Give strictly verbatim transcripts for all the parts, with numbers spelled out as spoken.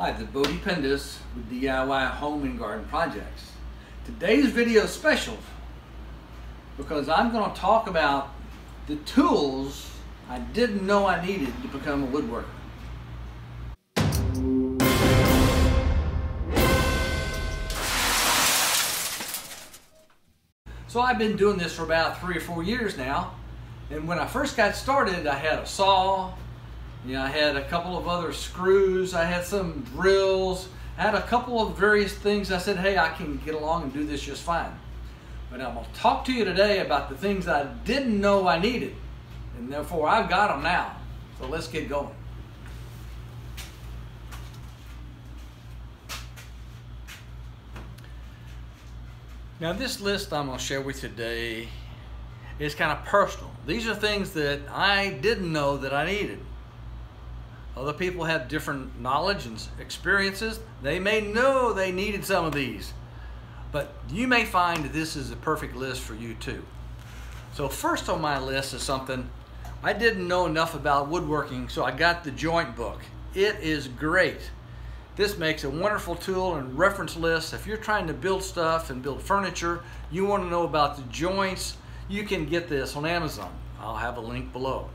Hi, this is Bodie Pyndus with D I Y Home and Garden Projects. Today's video is special because I'm going to talk about the tools I didn't know I needed to become a woodworker. So I've been doing this for about three or four years now, and when I first got started I had a saw, you know, I had a couple of other screws, I had some drills, I had a couple of various things. I said, hey, I can get along and do this just fine. But I'm going to talk to you today about the things I didn't know I needed, and therefore I've got them now. So let's get going. Now this list I'm going to share with you today is kind of personal. These are things that I didn't know that I needed. Other people have different knowledge and experiences. They may know they needed some of these, but you may find that this is the perfect list for you too. So first on my list is something I didn't know enough about woodworking, so I got the joint book. It is great. This makes a wonderful tool and reference list. If you're trying to build stuff and build furniture, you want to know about the joints, you can get this on Amazon. I'll have a link below.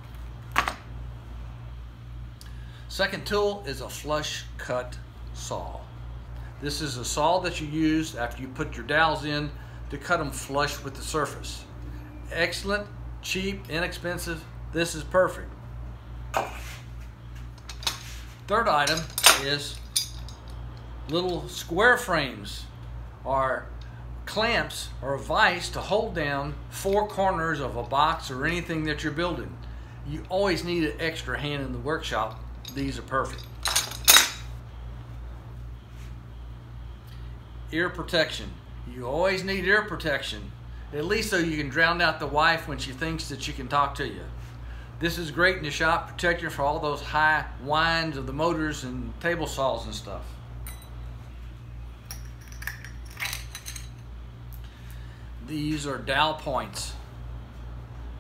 Second tool is a flush cut saw. This is a saw that you use after you put your dowels in to cut them flush with the surface. Excellent, cheap, inexpensive. This is perfect. Third item is little square frames or clamps or vise to hold down four corners of a box or anything that you're building. You always need an extra hand in the workshop. These are perfect. Ear protection. You always need ear protection, at least so you can drown out the wife when she thinks that she can talk to you. This is great in the shop, protecting for all those high winds of the motors and table saws and stuff. These are dowel points.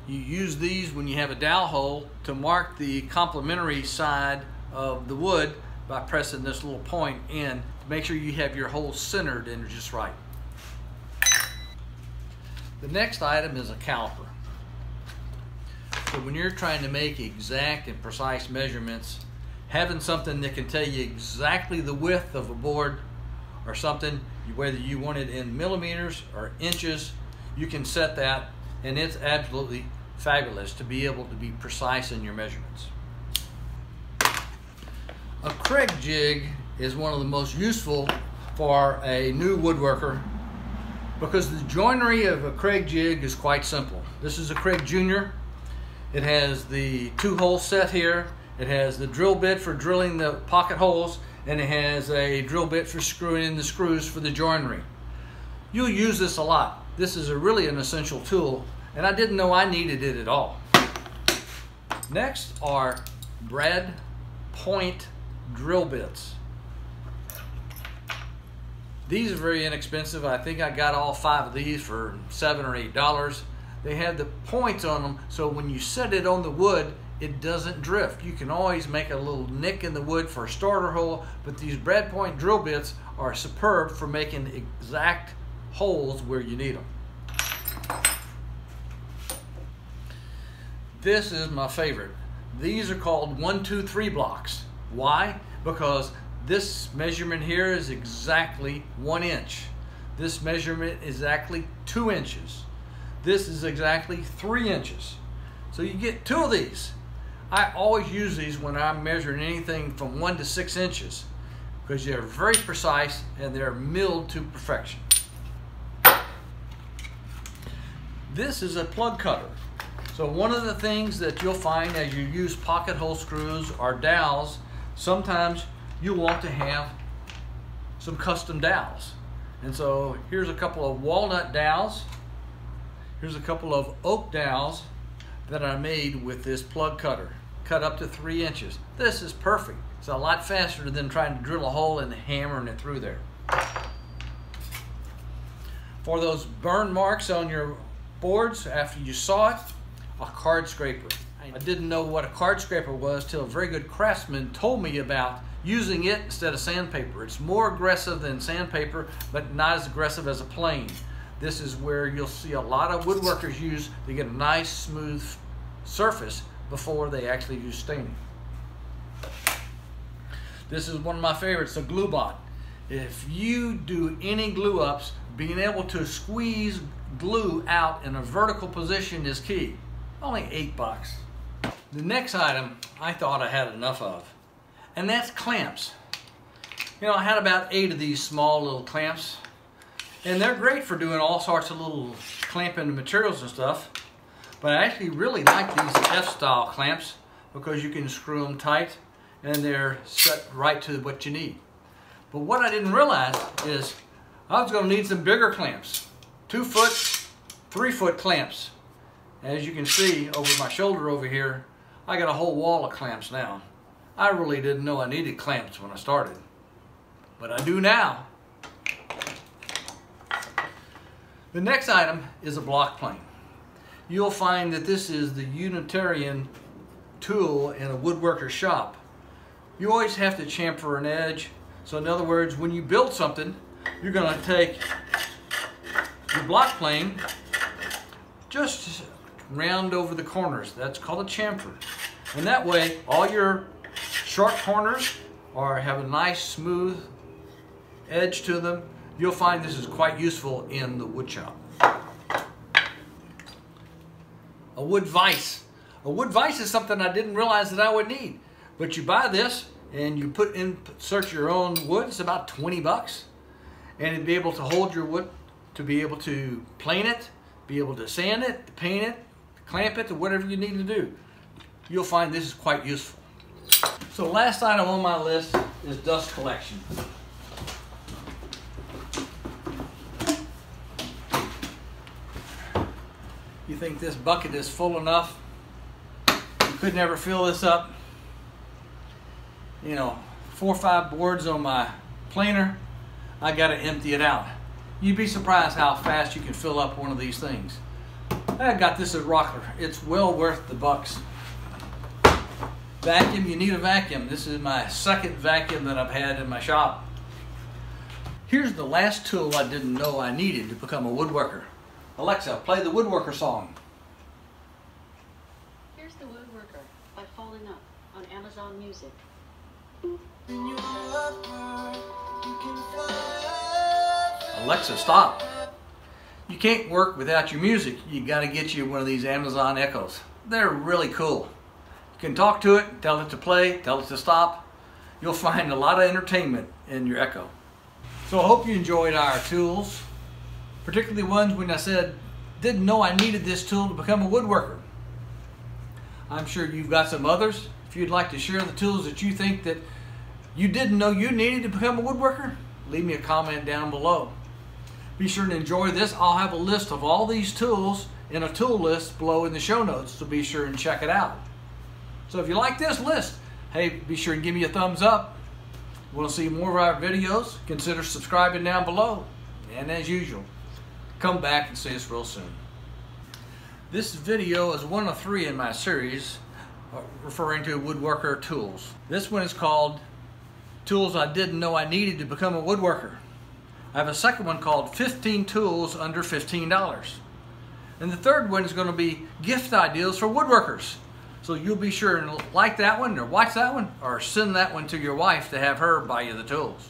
You use these when you have a dowel hole to mark the complementary side of the wood by pressing this little point in to make sure you have your hole centered and just right. The next item is a caliper. So when you're trying to make exact and precise measurements, having something that can tell you exactly the width of a board or something, whether you want it in millimeters or inches, you can set that, and it's absolutely fabulous to be able to be precise in your measurements. A Kreg Jig is one of the most useful for a new woodworker because the joinery of a Kreg Jig is quite simple. This is a Kreg Junior. It has the two-hole set here. It has the drill bit for drilling the pocket holes, and it has a drill bit for screwing in the screws for the joinery. You'll use this a lot. This is a really an essential tool, and I didn't know I needed it at all. Next are Brad point drill bits. These are very inexpensive. I think I got all five of these for seven or eight dollars. They have the points on them, so when you set it on the wood, it doesn't drift. You can always make a little nick in the wood for a starter hole, but these Brad point drill bits are superb for making exact holes where you need them. This is my favorite. These are called one, two, three blocks. Why? Because this measurement here is exactly one inch. This measurement is exactly two inches. This is exactly three inches. So you get two of these. I always use these when I'm measuring anything from one to six inches because they're very precise and they're milled to perfection. This is a plug cutter. So one of the things that you'll find as you use pocket hole screws or dowels, sometimes you want to have some custom dowels. And so here's a couple of walnut dowels. Here's a couple of oak dowels that I made with this plug cutter, cut up to three inches. This is perfect. It's a lot faster than trying to drill a hole and hammering it through there. For those burn marks on your boards after you saw it, a card scraper. I didn't know what a card scraper was till a very good craftsman told me about using it instead of sandpaper. It's more aggressive than sandpaper, but not as aggressive as a plane. This is where you'll see a lot of woodworkers use to get a nice smooth surface before they actually use staining. This is one of my favorites, the Gluebot. If you do any glue ups, being able to squeeze glue out in a vertical position is key. Only eight bucks. The next item I thought I had enough of, and that's clamps. You know, I had about eight of these small little clamps, and they're great for doing all sorts of little clamping materials and stuff, but I actually really like these F-style clamps because you can screw them tight and they're set right to what you need. But what I didn't realize is I was going to need some bigger clamps, two foot, three foot clamps. As you can see over my shoulder over here, I got a whole wall of clamps now. I really didn't know I needed clamps when I started, but I do now. The next item is a block plane. You'll find that this is the Unitarian tool in a woodworker's shop. You always have to chamfer an edge. So in other words, when you build something, you're going to take your block plane, just round over the corners. That's called a chamfer. And that way, all your sharp corners are have a nice smooth edge to them. You'll find this is quite useful in the wood shop. A wood vise. A wood vise is something I didn't realize that I would need. But you buy this and you put in, insert your own wood. It's about twenty bucks. And it'd be able to hold your wood, to be able to plane it, be able to sand it, to paint it, to clamp it, to whatever you need to do. You'll find this is quite useful. So last item on my list is dust collection. You think this bucket is full enough? You could never fill this up. You know, four or five boards on my planer, I gotta empty it out. You'd be surprised how fast you can fill up one of these things. I got this at Rockler. It's well worth the bucks. Vacuum, you need a vacuum. This is my second vacuum that I've had in my shop. Here's the last tool I didn't know I needed to become a woodworker. Alexa, play the Woodworker song. Here's the Woodworker by Falling Up on Amazon Music. Alexa, stop. You can't work without your music. You gotta get you one of these Amazon Echoes. They're really cool. You can talk to it, tell it to play, tell it to stop. You'll find a lot of entertainment in your Echo. So I hope you enjoyed our tools, particularly ones when I said, didn't know I needed this tool to become a woodworker. I'm sure you've got some others. If you'd like to share the tools that you think that you didn't know you needed to become a woodworker, leave me a comment down below. Be sure to enjoy this. I'll have a list of all these tools in a tool list below in the show notes, so be sure and check it out. So if you like this list, hey, be sure and give me a thumbs up. Want to see more of our videos? Consider subscribing down below. And as usual, come back and see us real soon. This video is one of three in my series uh, referring to woodworker tools. This one is called Tools I Didn't Know I Needed to Become a Woodworker. I have a second one called fifteen tools under fifteen dollars. And the third one is going to be Gift Ideas for Woodworkers. So you'll be sure and like that one or watch that one or send that one to your wife to have her buy you the tools.